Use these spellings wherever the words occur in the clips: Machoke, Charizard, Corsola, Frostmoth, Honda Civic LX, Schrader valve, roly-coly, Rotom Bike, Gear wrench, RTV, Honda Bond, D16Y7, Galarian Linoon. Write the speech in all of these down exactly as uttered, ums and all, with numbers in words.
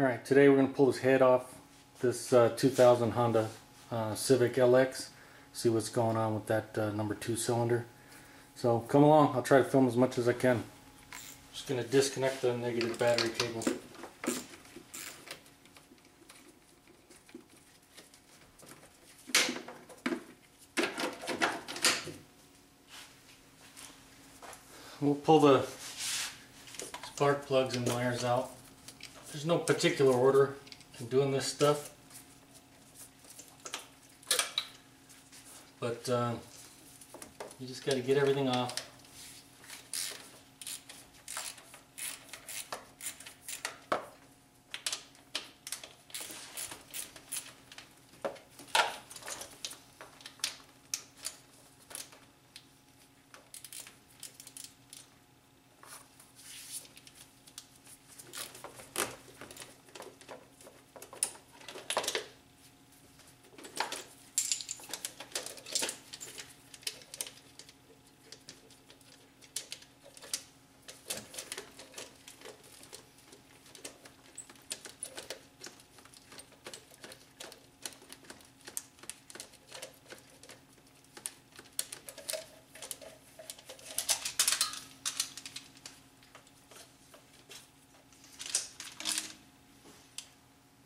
Alright, today we're going to pull this head off this uh, two thousand Honda uh, Civic L X, see what's going on with that uh, number two cylinder. So come along, I'll try to film as much as I can. Just going to disconnect the negative battery cable. We'll pull the spark plugs and wires out. There's no particular order in doing this stuff, but uh, you just got to get everything off.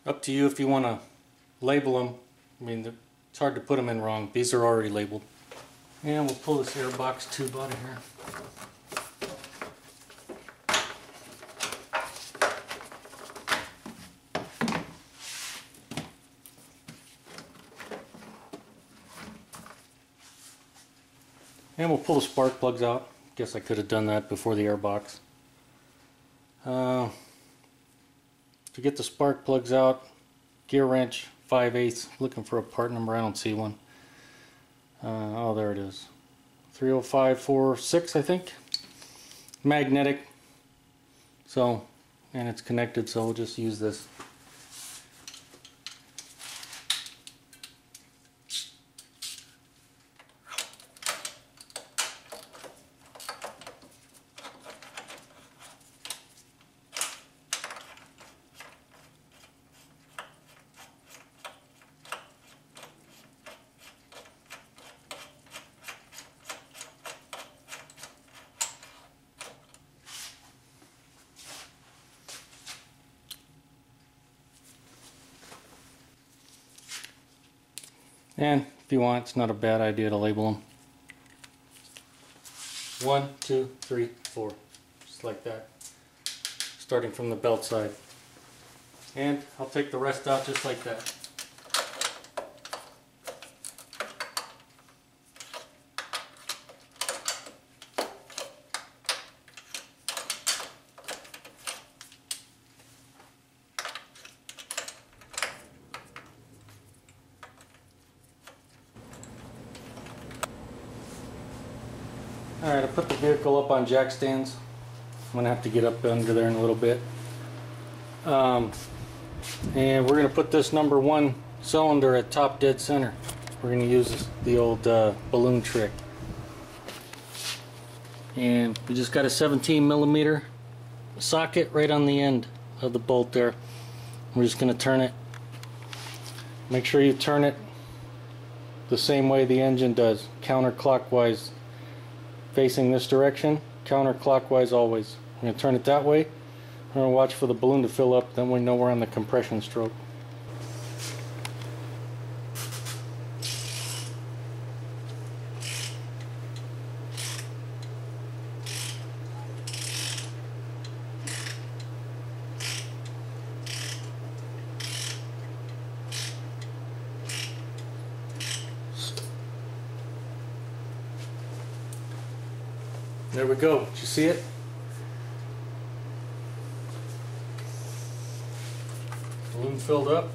Up to you if you want to label them. I mean, it's hard to put them in wrong. These are already labeled. And we'll pull this air box tube out of here. And we'll pull the spark plugs out. Guess I could have done that before the air box. Uh, To get the spark plugs out, gear wrench, five eighths, looking for a part number, I don't see one. Uh, oh, there it is. three oh five four six, I think. Magnetic. So, and it's connected, so we'll just use this. And if you want, it's not a bad idea to label them. One, two, three, four. Just like that. Starting from the belt side. And I'll take the rest out just like that. Alright, I put the vehicle up on jack stands. I'm going to have to get up under there in a little bit. Um, and we're going to put this number one cylinder at top dead center. We're going to use the old uh, balloon trick. And we just got a seventeen millimeter socket right on the end of the bolt there. We're just going to turn it. Make sure you turn it the same way the engine does, counterclockwise. Facing this direction, counterclockwise always. We're going to turn it that way. We're going to watch for the balloon to fill up, then we know we're on the compression stroke. There we go. Did you see it? Balloon filled up.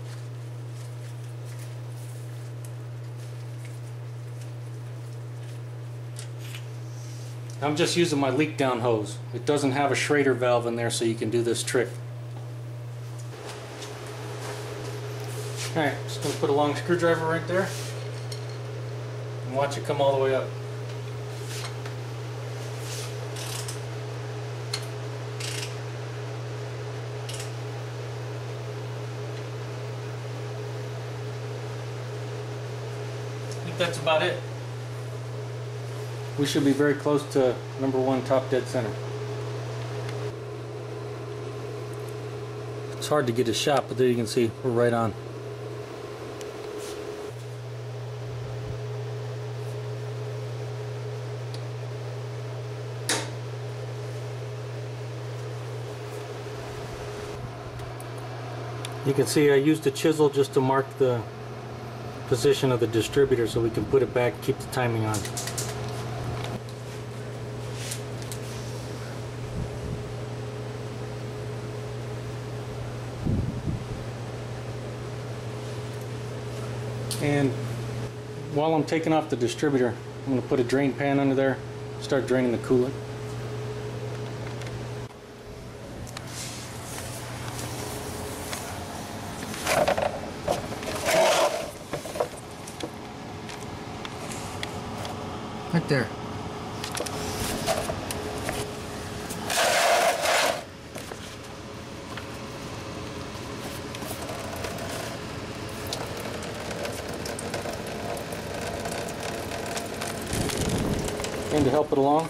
I'm just using my leak down hose. It doesn't have a Schrader valve in there, so you can do this trick. Alright, just going to put a long screwdriver right there and watch it come all the way up. that's about it. We should be very close to number one, top dead center. It's hard to get a shot, but there you can see we're right on. You can see I used a chisel just to mark the position of the distributor so we can put it back, keep the timing on. And while I'm taking off the distributor, I'm going to put a drain pan under there, start draining the coolant. Right there. And to help it along,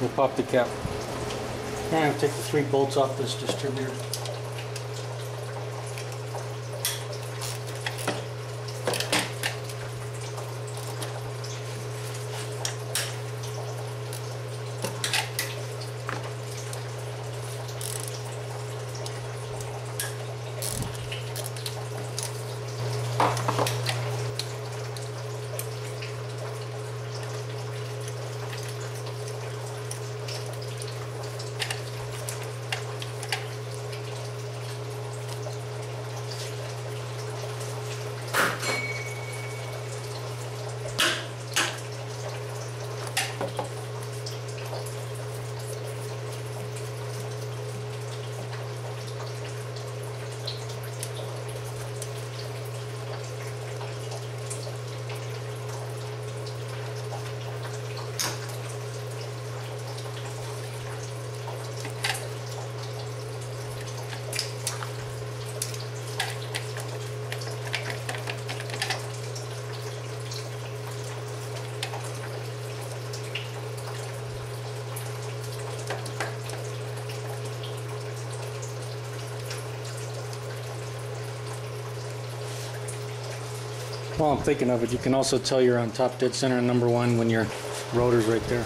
we'll pop the cap. Now I'm going to take the three bolts off this distributor. While I'm thinking of it, you can also tell you're on top dead center and number one when your rotor's right there.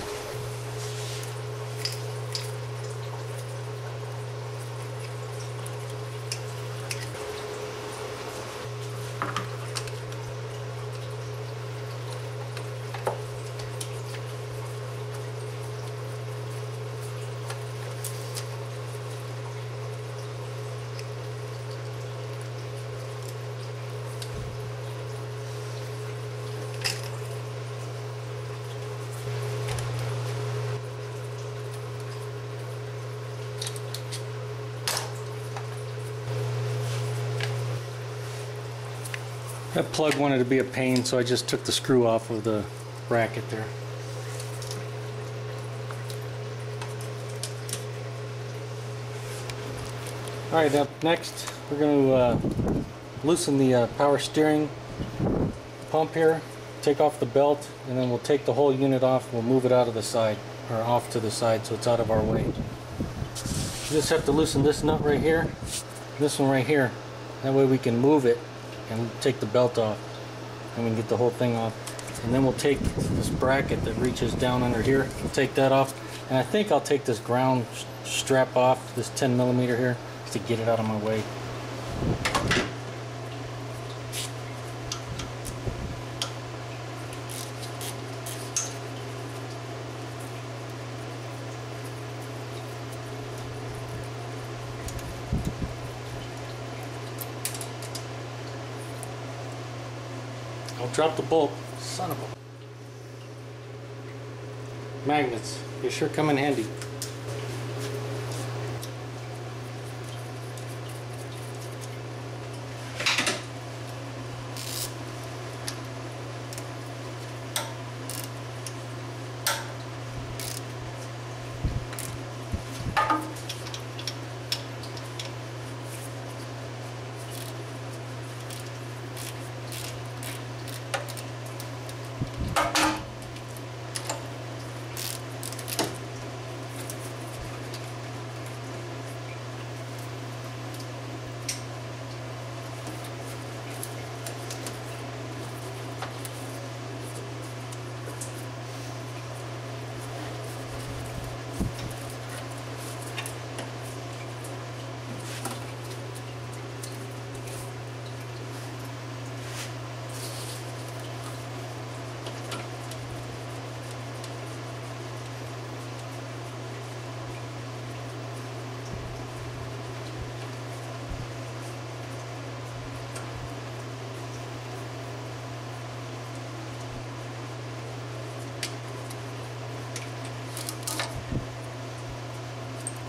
That plug wanted to be a pain, so I just took the screw off of the bracket there. Alright, up next we're going to uh, loosen the uh, power steering pump here, take off the belt, and then we'll take the whole unit off. We'll move it out of the side, or off to the side, so it's out of our way. You just have to loosen this nut right here, this one right here, that way we can move it and take the belt off, and we can get the whole thing off. And then we'll take this bracket that reaches down under here, we'll take that off, and I think I'll take this ground strap off, this ten millimeter here, just to get it out of my way. Drop the bolt. Son of a... Magnets. They sure come in handy.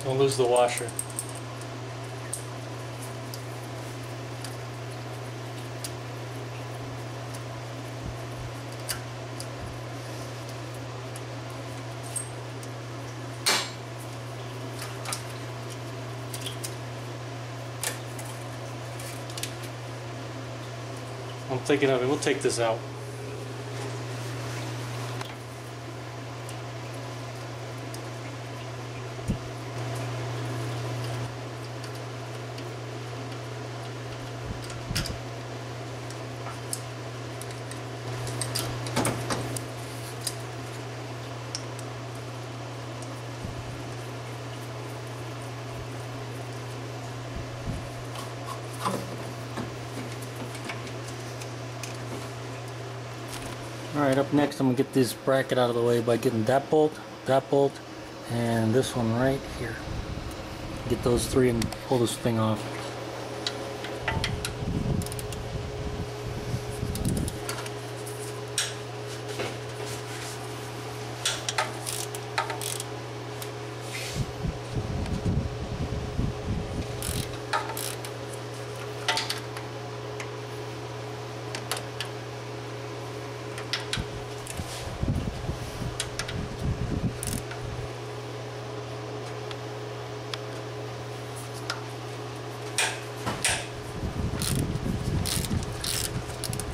Don't lose the washer. I'm thinking of it, we'll take this out. Alright, up next I'm going to get this bracket out of the way by getting that bolt, that bolt, and this one right here. Get those three and pull this thing off.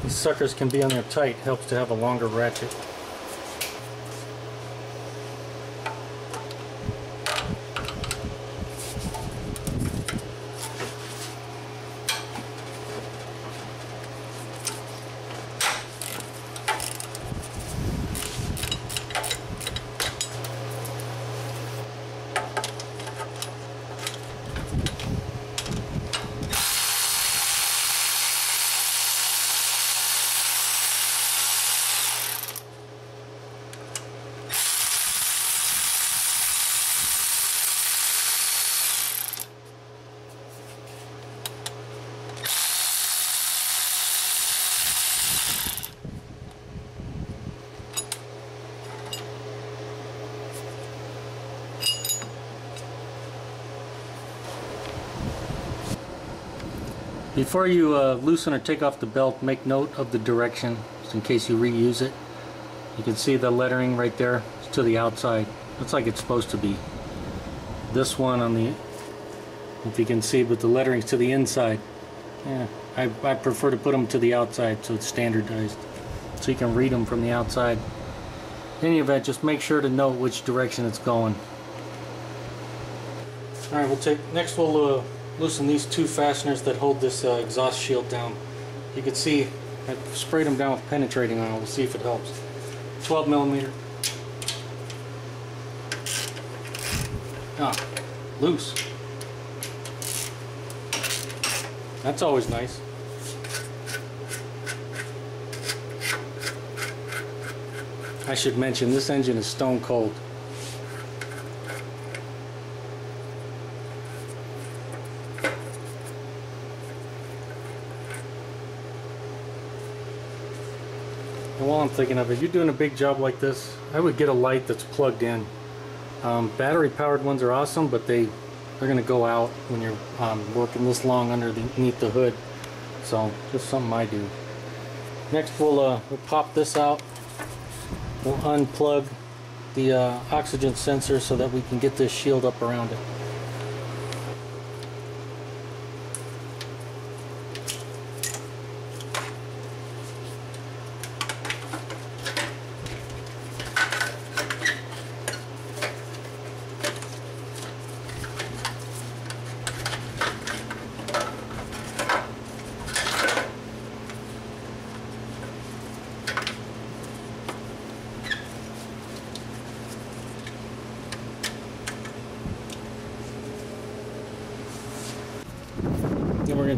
Suckers can be on there tight, helps to have a longer ratchet. Before you uh, loosen or take off the belt, make note of the direction, just in case you reuse it. You can see the lettering right there, it's to the outside. Looks like it's supposed to be. This one on the, if you can see, but the lettering's to the inside. Yeah, I, I prefer to put them to the outside so it's standardized, so you can read them from the outside. In any event, just make sure to note which direction it's going. All right, we'll take next. We'll. Uh, loosen these two fasteners that hold this uh, exhaust shield down. You can see I sprayed them down with penetrating oil. We'll see if it helps. twelve millimeter. Ah, loose. That's always nice. I should mention this engine is stone cold. While I'm thinking of it, if you're doing a big job like this, I would get a light that's plugged in. Um, battery powered ones are awesome, but they, they're going to go out when you're um, working this long underneath the hood. So just something I do. Next we'll, uh, we'll pop this out. We'll unplug the uh, oxygen sensor so that we can get this shield up around it.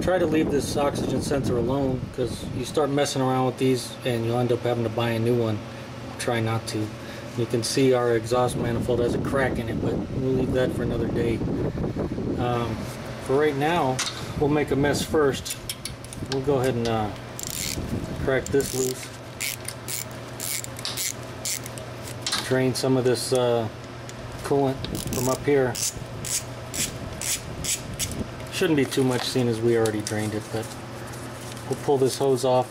Try to leave this oxygen sensor alone, because you start messing around with these and you'll end up having to buy a new one. Try not to. You can see our exhaust manifold has a crack in it, but we'll leave that for another day. Um, for right now, we'll make a mess first. We'll go ahead and uh, crack this loose. Drain some of this uh, coolant from up here. Shouldn't be too much, seeing as we already drained it, but we'll pull this hose off.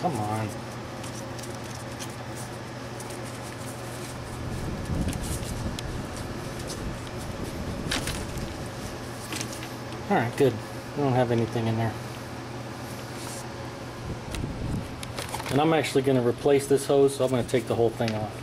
Come on. Alright, good. We don't have anything in there. And I'm actually going to replace this hose, so I'm going to take the whole thing off.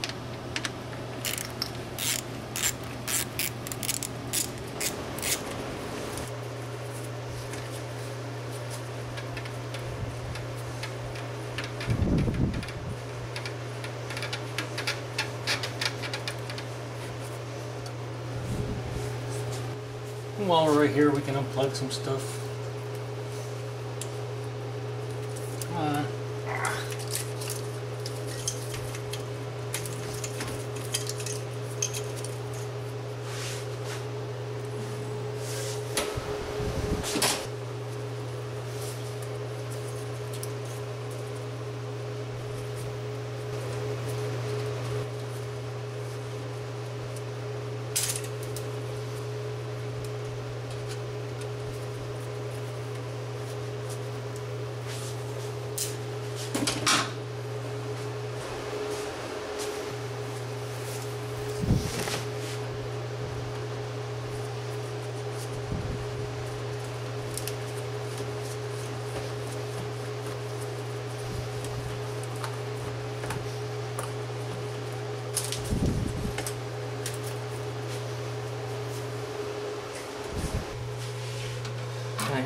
While we're right here, we can unplug some stuff. Come on.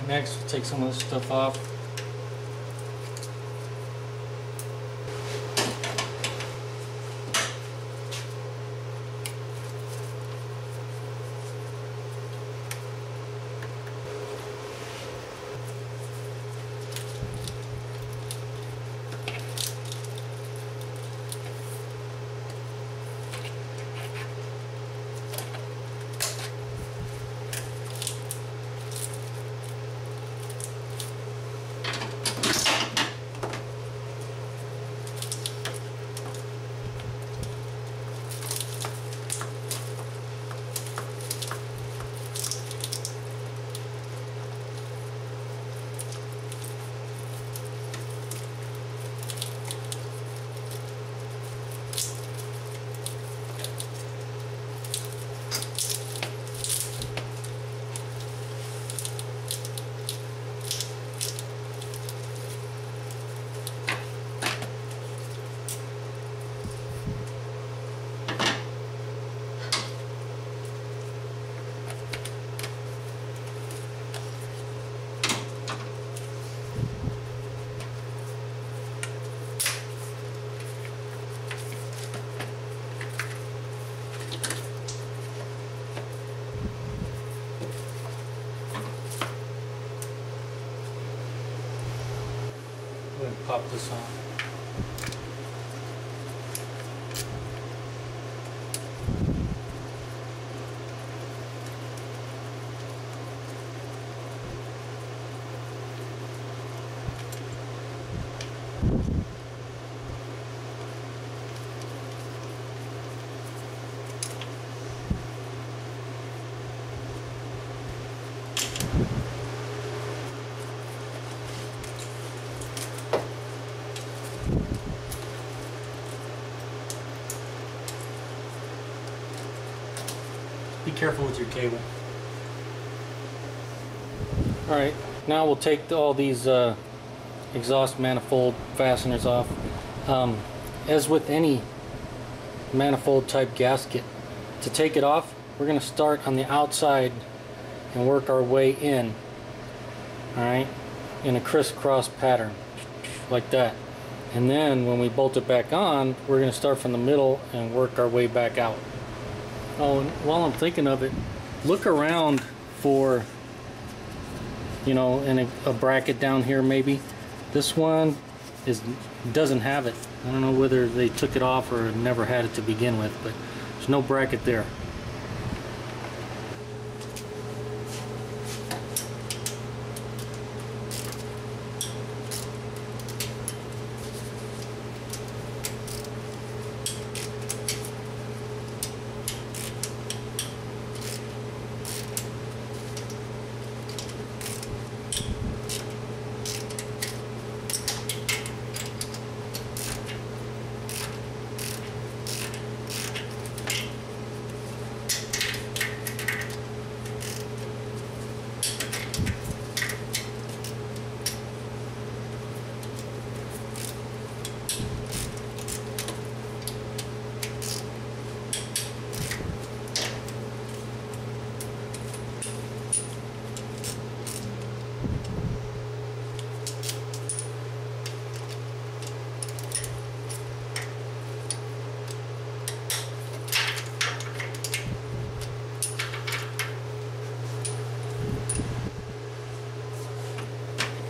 Next, we'll take some of this stuff off. Pop this on. Careful with your cable. Alright, now we'll take all these uh, exhaust manifold fasteners off. Um, as with any manifold type gasket, to take it off, we're going to start on the outside and work our way in. Alright, in a crisscross pattern, like that. And then when we bolt it back on, we're going to start from the middle and work our way back out. Oh, and while I'm thinking of it, look around for, you know, in a, a bracket down here maybe. This one is doesn't have it. I don't know whether they took it off or never had it to begin with, but there's no bracket there.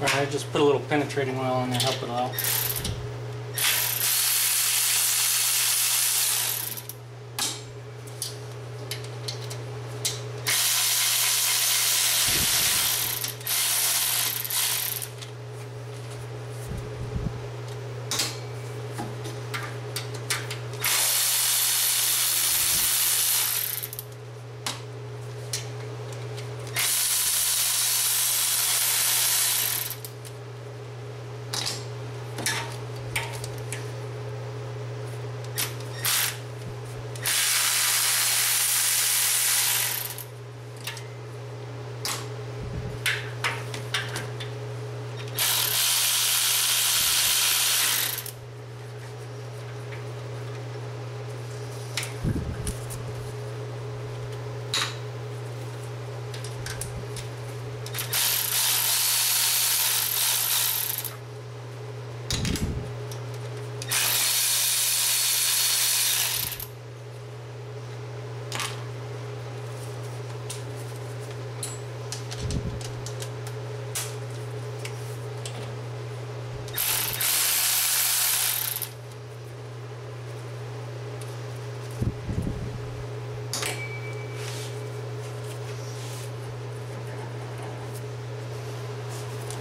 Alright, I just put a little penetrating oil on there to help it out.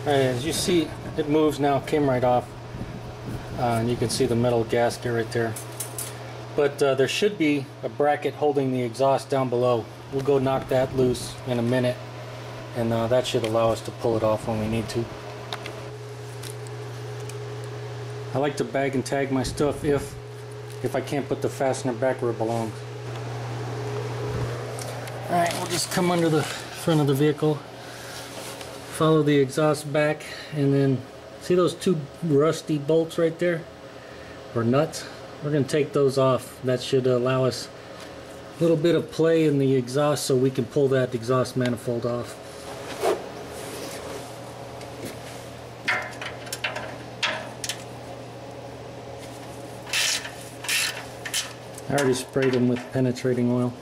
As you see, it moves now, came right off, uh, and you can see the metal gasket right there. But uh, there should be a bracket holding the exhaust down below. We'll go knock that loose in a minute, and uh, that should allow us to pull it off when we need to. I like to bag and tag my stuff if, if I can't put the fastener back where it belongs. Alright, we'll just come under the front of the vehicle. Follow the exhaust back, and then see those two rusty bolts right there, or nuts? We're going to take those off. That should allow us a little bit of play in the exhaust so we can pull that exhaust manifold off. I already sprayed them with penetrating oil.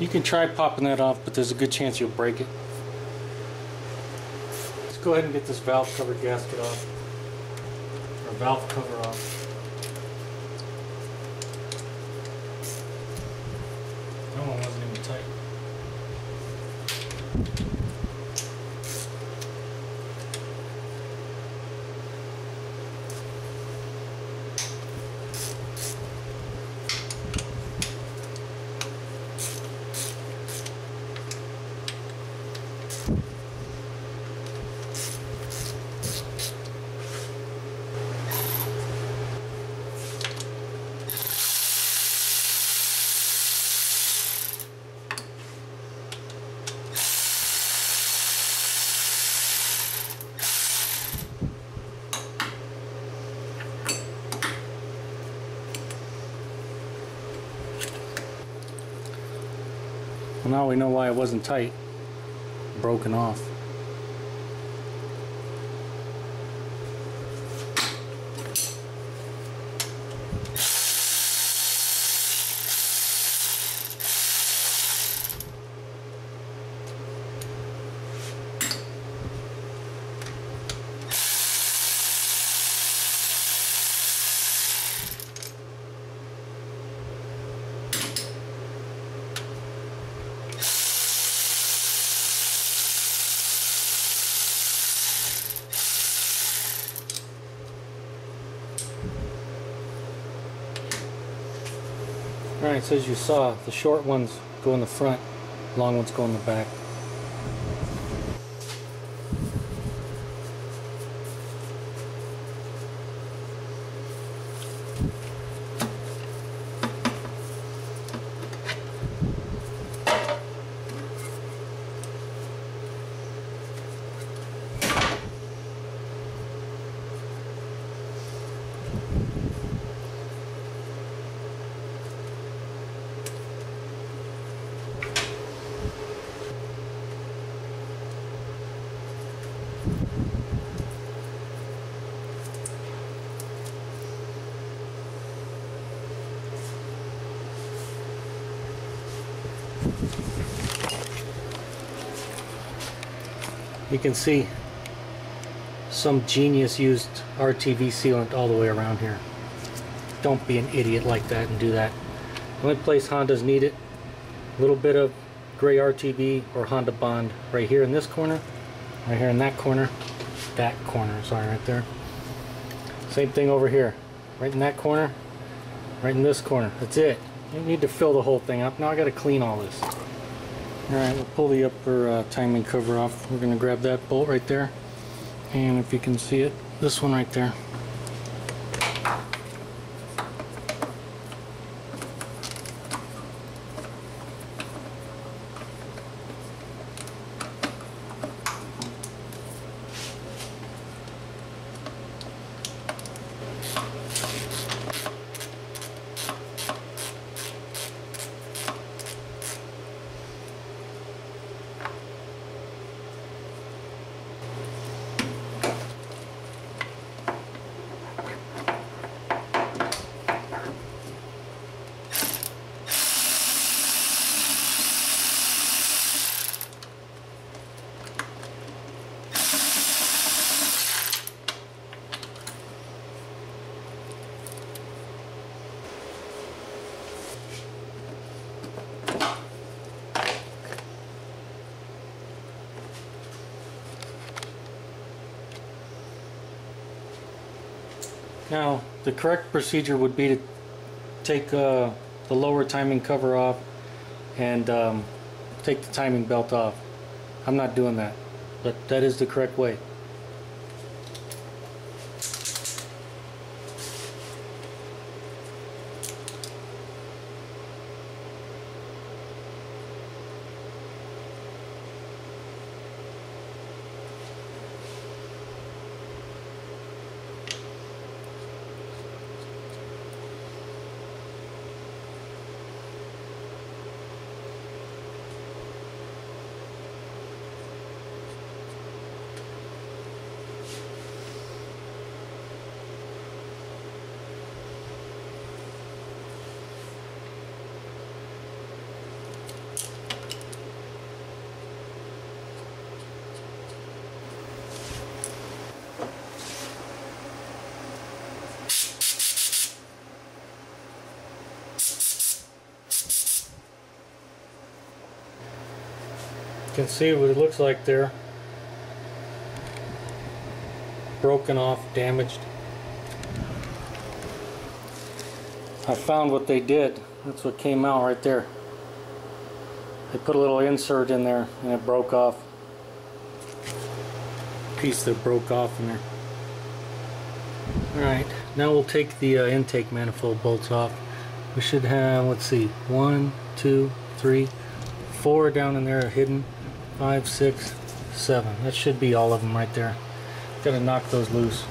You can try popping that off, but there's a good chance you'll break it. Let's go ahead and get this valve cover gasket off, or valve cover off. That one wasn't even tight. Well, now we know why it wasn't tight, broken off. Alright, so as you saw, the short ones go in the front, long ones go in the back. You can see some genius used R T V sealant all the way around here. Don't be an idiot like that and do that. The only place Hondas need it, a little bit of gray R T V or Honda Bond right here in this corner, right here in that corner, that corner, sorry, right there. Same thing over here, right in that corner, right in this corner. That's it. You need to fill the whole thing up. Now I got to clean all this. Alright, we'll pull the upper uh, timing cover off. We're going to grab that bolt right there. And if you can see it, this one right there. Now, the correct procedure would be to take uh, the lower timing cover off and um, take the timing belt off. I'm not doing that, but that is the correct way. Can see what it looks like there, broken off, damaged. I found what they did. That's what came out right there. They put a little insert in there and it broke off, piece that broke off in there. Alright, now we'll take the uh, intake manifold bolts off. We should have, let's see, one, two, three, four down in there hidden. Five, six, seven. That should be all of them right there. Gotta knock those loose.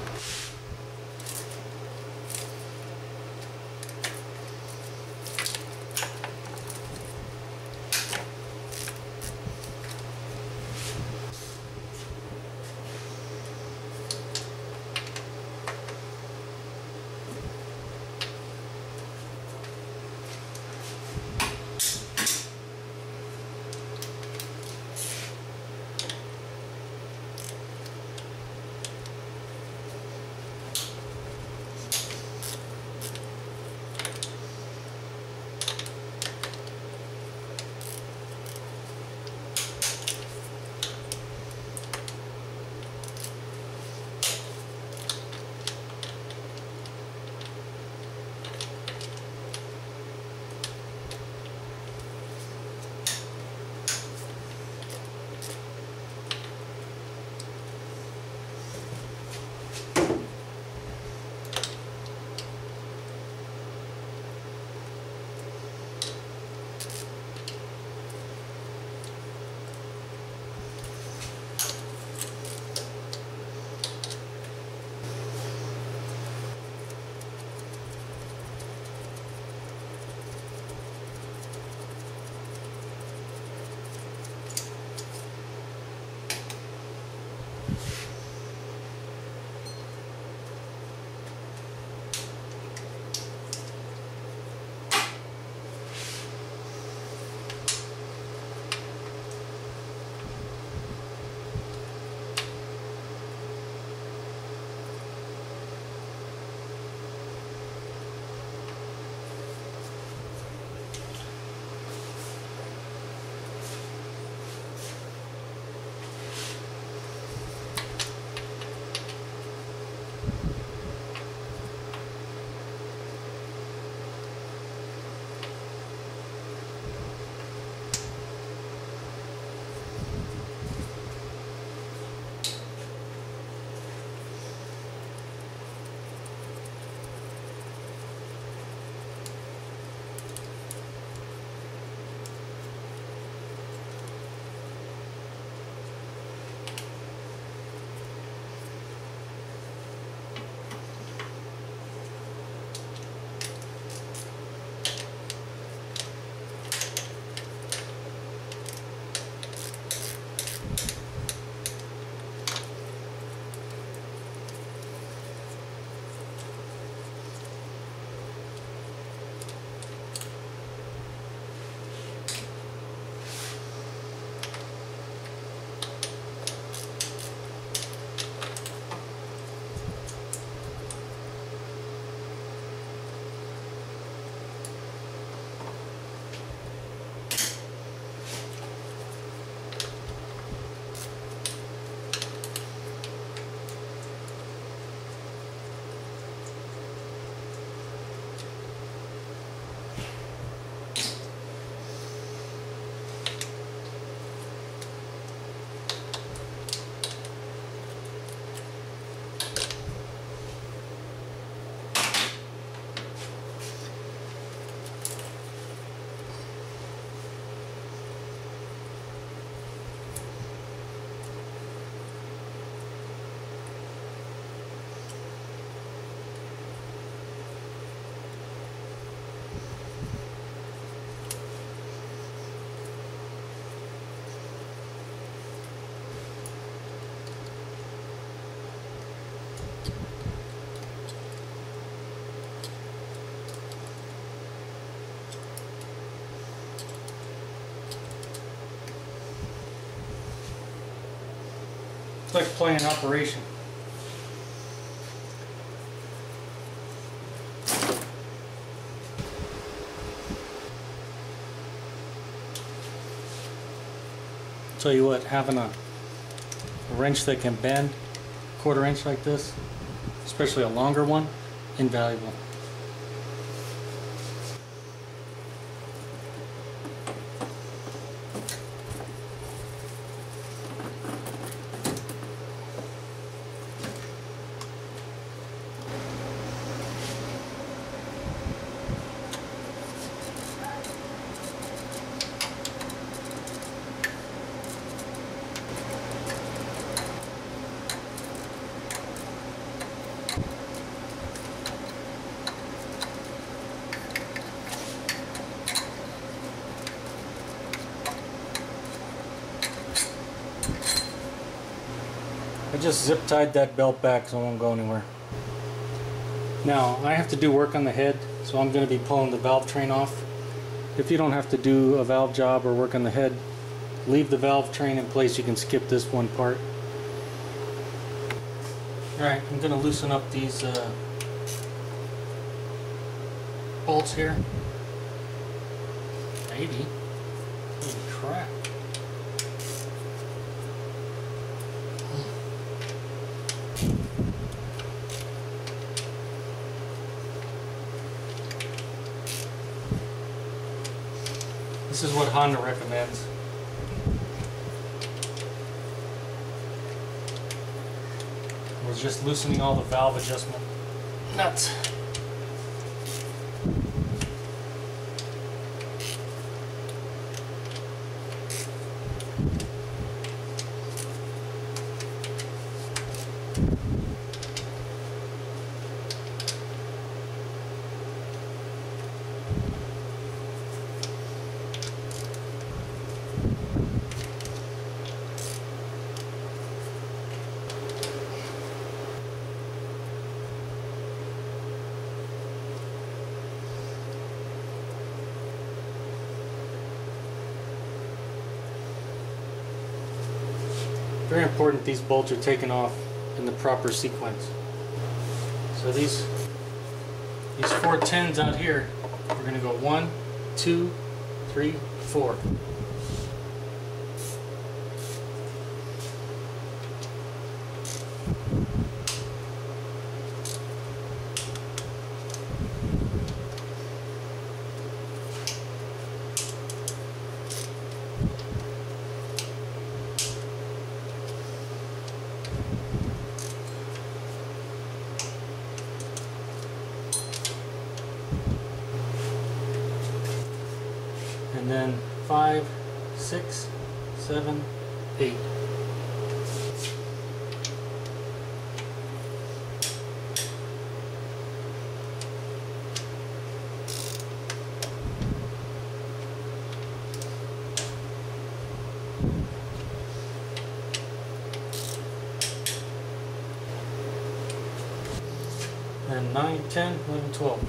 click play in operation. Tell you what, having a wrench that can bend, quarter inch like this, especially a longer one, invaluable. I just zip tied that belt back so it won't go anywhere. Now I have to do work on the head, so I'm going to be pulling the valve train off. If you don't have to do a valve job or work on the head, leave the valve train in place. You can skip this one part. Alright, I'm going to loosen up these uh, bolts here. Maybe. Holy crap. This is what Honda recommends. We're just loosening all the valve adjustment nuts. Very important these bolts are taken off in the proper sequence. So these these four tens out here, we're going to go one, two, three, four. And then five, six, seven, eight. And nine, ten, eleven, twelve.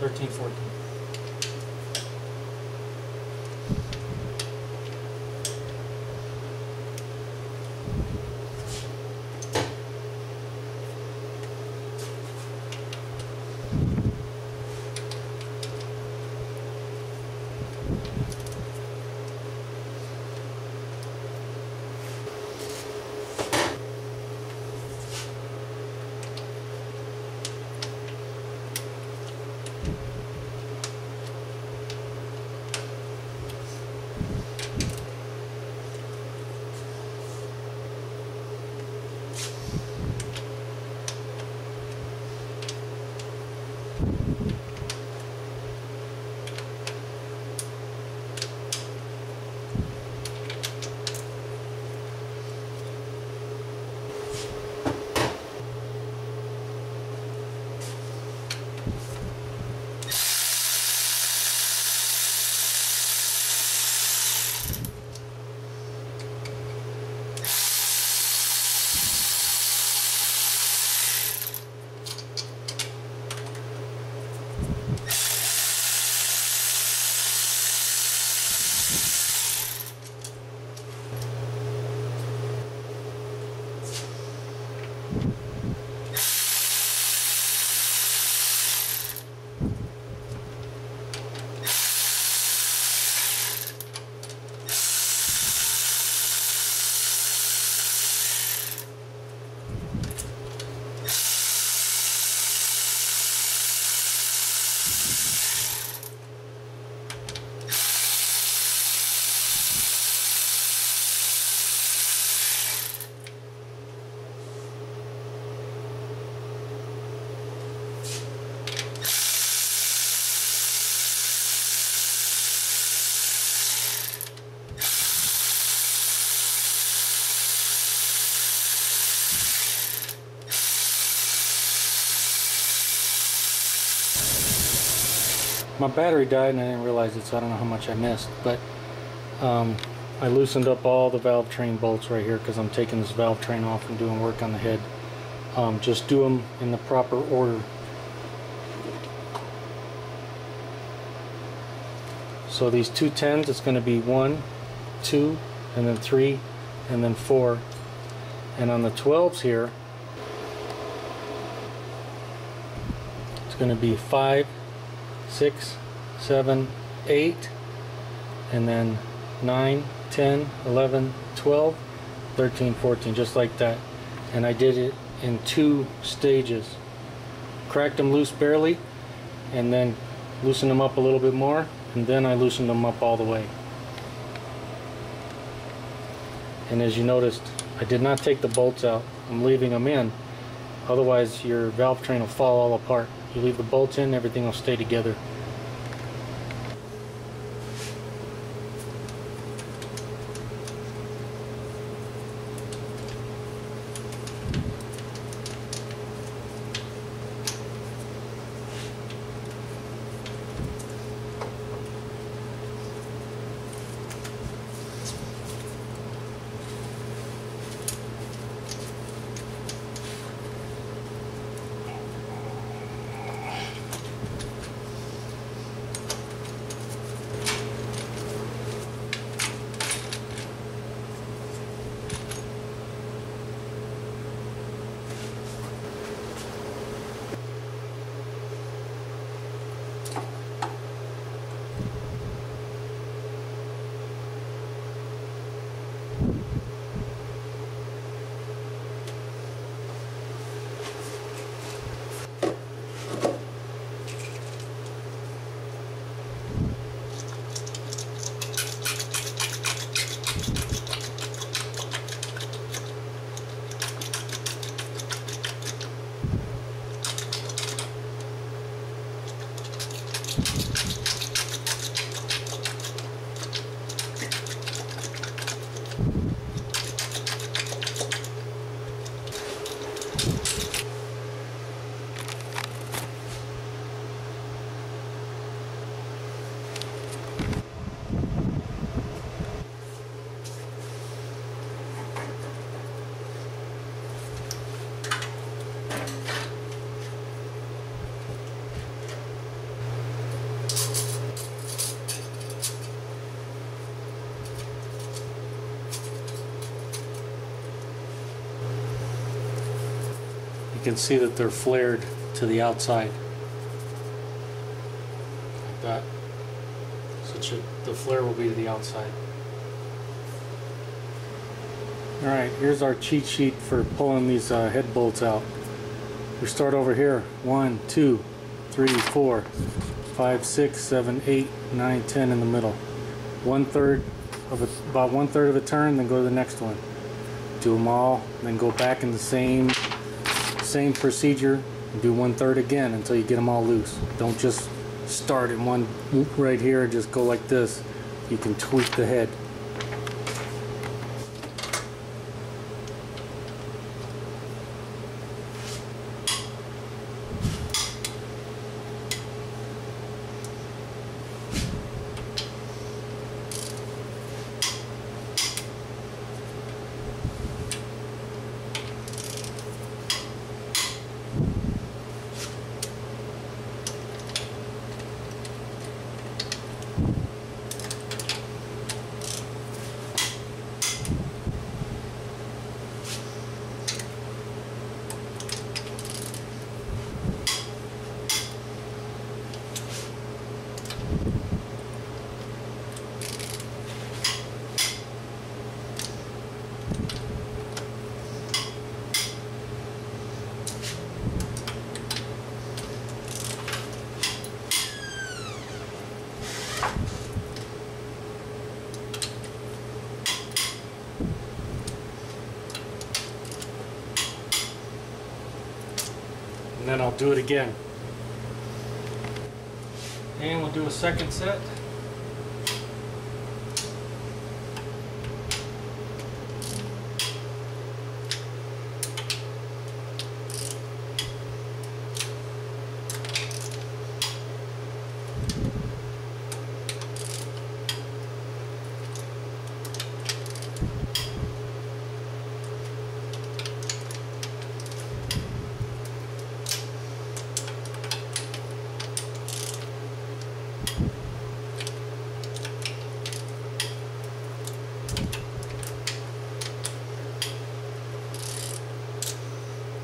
thirteen, fourteen. my battery died and I didn't realize it, so I don't know how much I missed, but um, I loosened up all the valve train bolts right here because I'm taking this valve train off and doing work on the head. Um, just do them in the proper order. So these two tens, it's going to be one, two, and then three, and then four. And on the twelves here, it's going to be five, six, seven, eight, and then nine, ten, eleven, twelve, thirteen, fourteen, just like that. And I did it in two stages. Cracked them loose barely, and then loosened them up a little bit more, and then I loosened them up all the way. And as you noticed, I did not take the bolts out. I'm leaving them in, otherwise your valve train will fall all apart. You leave the bolts in, everything will stay together. You can see that they're flared to the outside like that, so should, the flare will be to the outside. Alright, here's our cheat sheet for pulling these uh, head bolts out. We start over here, one, two, three, four, five, six, seven, eight, nine, ten in the middle. One third of a, about one third of a turn, then go to the next one. Do them all, then go back in the same same procedure, do one third again until you get them all loose. Don't just start in one right here and just go like this. You can tweak the head. And then I'll do it again. And we'll do a second set.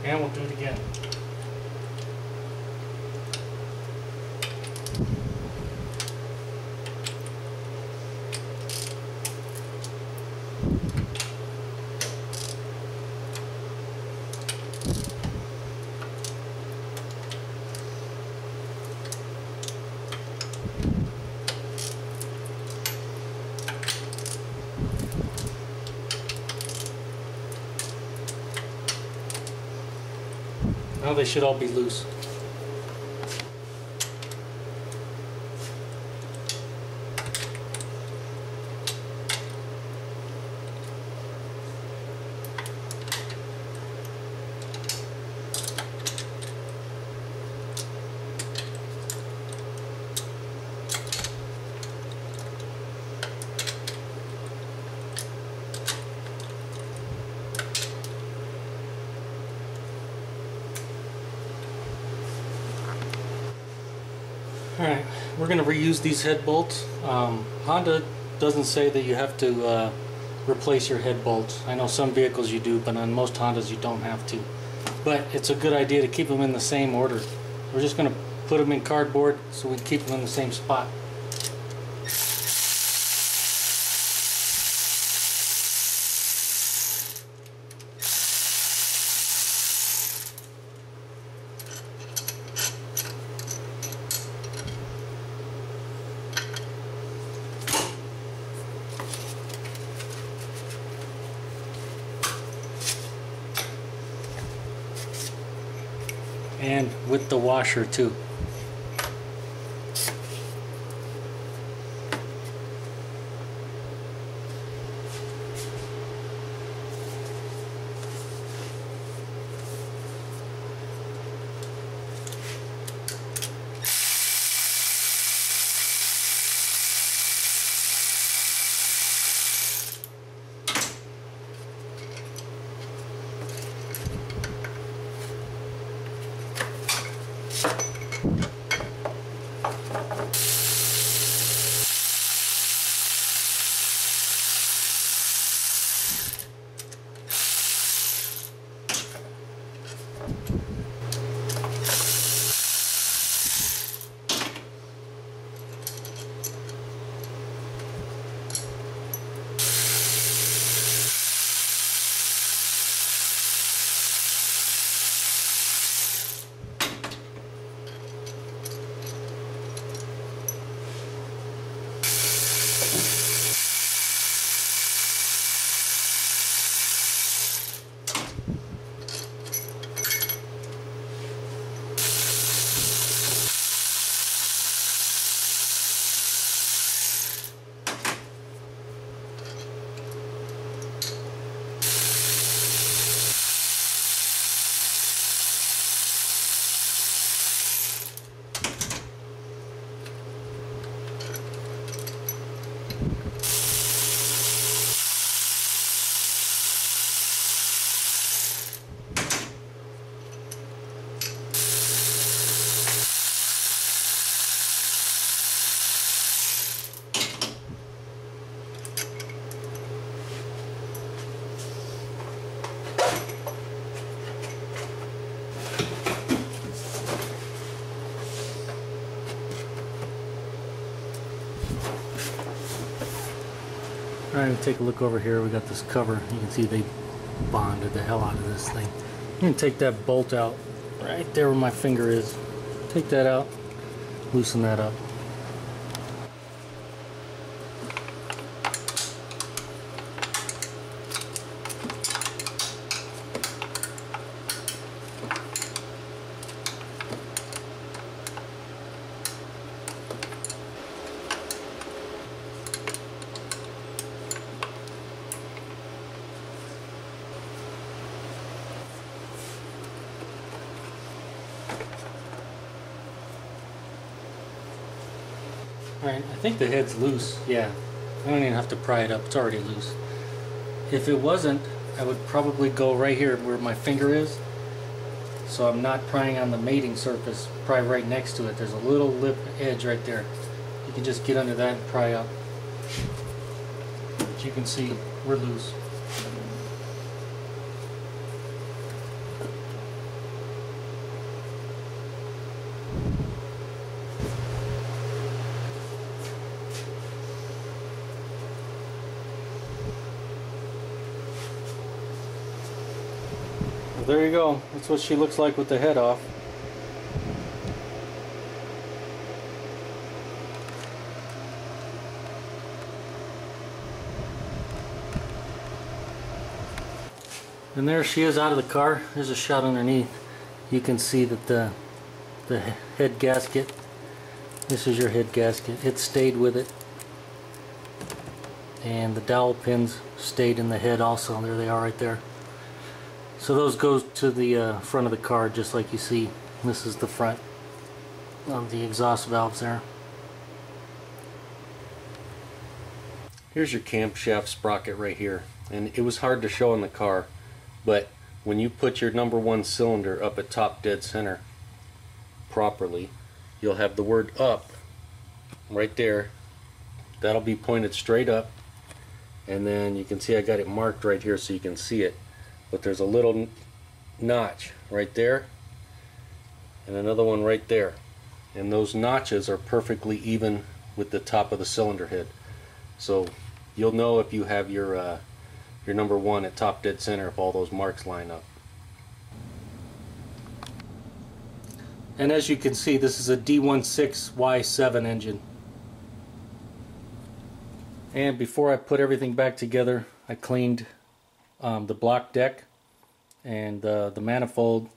and we'll do it again. Now they should all be loose. Alright, we're going to reuse these head bolts. Um, Honda doesn't say that you have to uh, replace your head bolts. I know some vehicles you do, but on most Hondas you don't have to. But it's a good idea to keep them in the same order. We're just going to put them in cardboard so we keep them in the same spot. And with the washer too. Alright, take a look over here. We got this cover. You can see they bonded the hell out of this thing. I'm going to take that bolt out right there where my finger is. Take that out, loosen that up. Alright, I think the head's loose. Yeah, I don't even have to pry it up, it's already loose. If it wasn't, I would probably go right here where my finger is, so I'm not prying on the mating surface, pry right next to it. There's a little lip edge right there. You can just get under that and pry up. But you can see we're loose. there you go. That's what she looks like with the head off. And there she is out of the car. There's a shot underneath. You can see that the the head gasket, this is your head gasket, it stayed with it. And the dowel pins stayed in the head also. There they are right there. So those go to the uh, front of the car just like you see. This is the front of the exhaust valves there. Here's your camshaft sprocket right here. And it was hard to show in the car, but when you put your number one cylinder up at top dead center properly, you'll have the word up right there. That'll be pointed straight up, and then you can see I got it marked right here so you can see it, but there's a little notch right there and another one right there, and those notches are perfectly even with the top of the cylinder head. So you'll know if you have your uh, your number one at top dead center if all those marks line up. And as you can see, this is a D sixteen Y seven engine. And before I put everything back together, I cleaned um, the block deck and uh, the manifold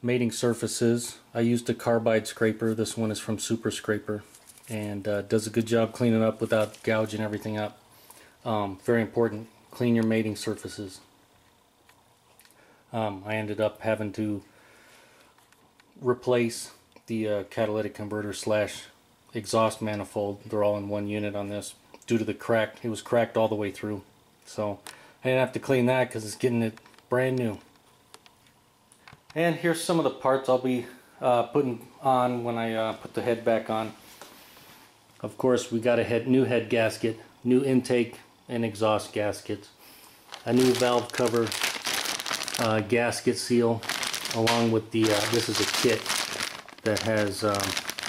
mating surfaces. I used a carbide scraper. This one is from Super Scraper, and uh, does a good job cleaning up without gouging everything up. Um, very important. Clean your mating surfaces. Um, I ended up having to replace the uh, catalytic converter slash exhaust manifold. They're all in one unit on this due to the crack. It was cracked all the way through. So I didn't have to clean that because it's getting it brand new. And here's some of the parts I'll be uh, putting on when I uh, put the head back on. Of course, we got a head, new head gasket, new intake and exhaust gaskets, a new valve cover, uh, gasket seal, along with the, uh, this is a kit that has um,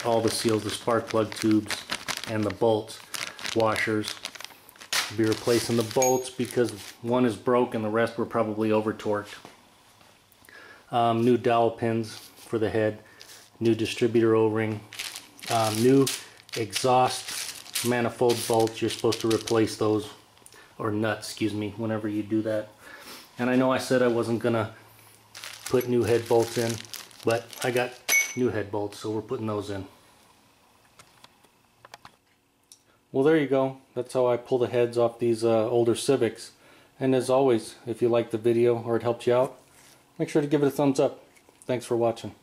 all the seals, the spark plug tubes and the bolts, washers. I'll be replacing the bolts because one is broke and the rest were probably over torqued. Um, new dowel pins for the head, new distributor o-ring, um, new exhaust manifold bolts. You're supposed to replace those, or nuts, excuse me, whenever you do that. And I know I said I wasn't gonna put new head bolts in, but I got new head bolts, so we're putting those in. Well, there you go. That's how I pull the heads off these uh, older Civics. And as always, if you like the video or it helped you out, make sure to give it a thumbs up. Thanks for watching.